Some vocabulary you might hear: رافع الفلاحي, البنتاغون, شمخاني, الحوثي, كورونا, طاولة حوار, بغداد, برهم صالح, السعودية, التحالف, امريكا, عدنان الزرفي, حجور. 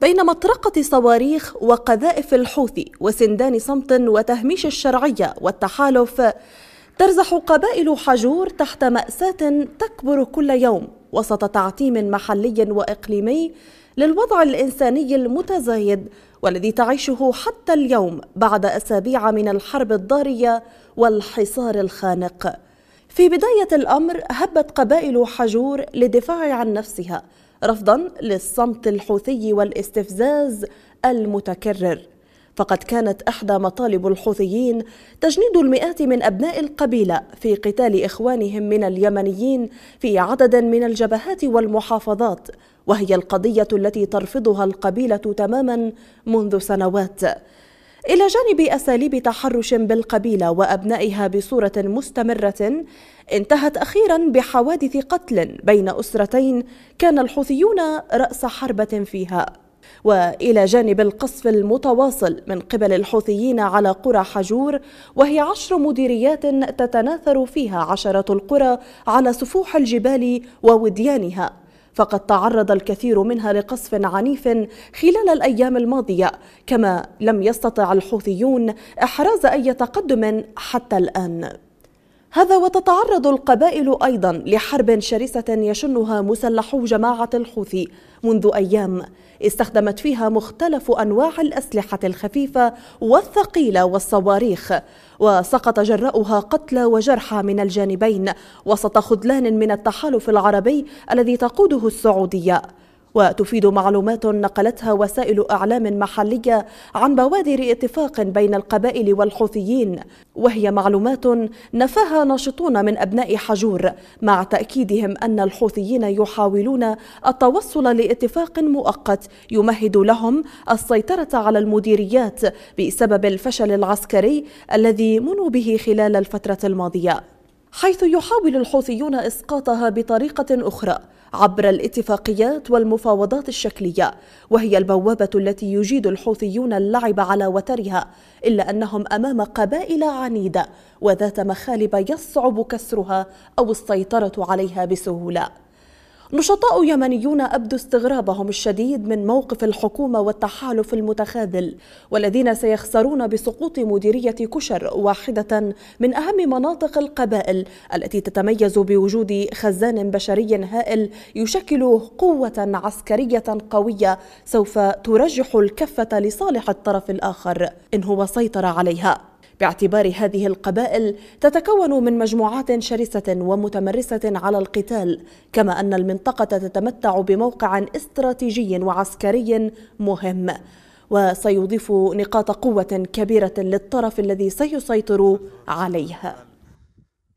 بين مطرقة صواريخ وقذائف الحوثي وسندان صمت وتهميش الشرعية والتحالف، ترزح قبائل حجور تحت مأساة تكبر كل يوم وسط تعتيم محلي وإقليمي للوضع الإنساني المتزايد والذي تعيشه حتى اليوم بعد أسابيع من الحرب الضارية والحصار الخانق. في بداية الأمر هبت قبائل حجور للدفاع عن نفسها رفضاً للصمت الحوثي والاستفزاز المتكرر، فقد كانت إحدى مطالب الحوثيين تجنيد المئات من أبناء القبيلة في قتال إخوانهم من اليمنيين في عدد من الجبهات والمحافظات، وهي القضية التي ترفضها القبيلة تماماً منذ سنوات، إلى جانب أساليب تحرش بالقبيلة وأبنائها بصورة مستمرة انتهت أخيراً بحوادث قتل بين أسرتين كان الحوثيون رأس حربة فيها، وإلى جانب القصف المتواصل من قبل الحوثيين على قرى حجور، وهي 10 مديريات تتناثر فيها 10 القرى على سفوح الجبال ووديانها، فقد تعرض الكثير منها لقصف عنيف خلال الأيام الماضية، كما لم يستطع الحوثيون إحراز أي تقدم حتى الآن. هذا وتتعرض القبائل أيضا لحرب شرسة يشنها مسلحو جماعة الحوثي منذ أيام، استخدمت فيها مختلف أنواع الأسلحة الخفيفة والثقيلة والصواريخ، وسقط جراؤها قتلى وجرحى من الجانبين وسط خذلان من التحالف العربي الذي تقوده السعودية. وتفيد معلومات نقلتها وسائل إعلام محلية عن بوادر اتفاق بين القبائل والحوثيين، وهي معلومات نفاها ناشطون من أبناء حجور، مع تأكيدهم أن الحوثيين يحاولون التوصل لاتفاق مؤقت يمهد لهم السيطرة على المديريات بسبب الفشل العسكري الذي منوا به خلال الفترة الماضية، حيث يحاول الحوثيون إسقاطها بطريقة أخرى عبر الاتفاقيات والمفاوضات الشكلية، وهي البوابة التي يجيد الحوثيون اللعب على وترها، إلا أنهم أمام قبائل عنيدة وذات مخالب يصعب كسرها أو السيطرة عليها بسهولة. نشطاء يمنيون أبدوا استغرابهم الشديد من موقف الحكومة والتحالف المتخاذل، والذين سيخسرون بسقوط مديرية كشر، واحدة من أهم مناطق القبائل التي تتميز بوجود خزان بشري هائل يشكل قوة عسكرية قوية سوف ترجح الكفة لصالح الطرف الآخر إن هو سيطر عليها، باعتبار هذه القبائل تتكون من مجموعات شرسة ومتمرسة على القتال، كما أن المنطقة تتمتع بموقع استراتيجي وعسكري مهم، وسيضيف نقاط قوة كبيرة للطرف الذي سيسيطر عليها.